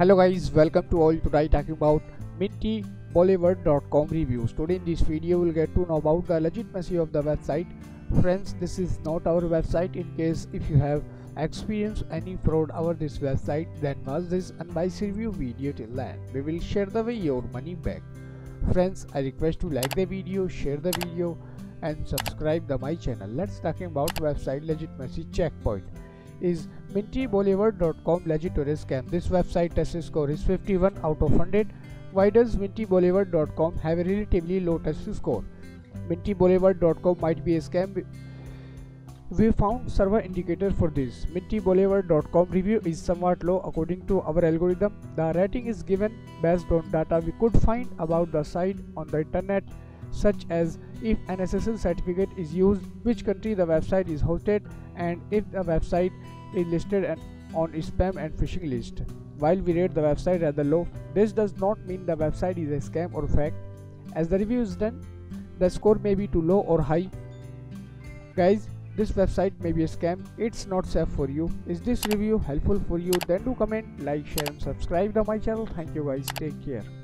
Hello guys, welcome to all. Today talking about MintyBoulevard.com reviews. Today in this video we'll get to know about the legitimacy of the website. Friends, this is not our website. In case if you have experienced any fraud over this website, then watch this unbiased review video till then. We will share the way your money back. Friends, I request to like the video, share the video and subscribe to my channel. Let's talking about website legitimacy checkpoint. Is MintyBoulevard.com legit or a scam? This website test score is 51 out of 100. Why does MintyBoulevard.com have a relatively low test score? MintyBoulevard.com might be a scam. We found several indicators for this. MintyBoulevard.com review is somewhat low according to our algorithm. The rating is given based on data we could find about the site on the internet, such as if an SSL certificate is used, which country the website is hosted, and if the website is listed on spam and phishing list. While we rate the website rather low, this does not mean the website is a scam or fake. As the review is done, the score may be too low or high. Guys, this website may be a scam. It's not safe for you. Is this review helpful for you? Then do comment, like, share and subscribe to my channel. Thank you guys. Take care.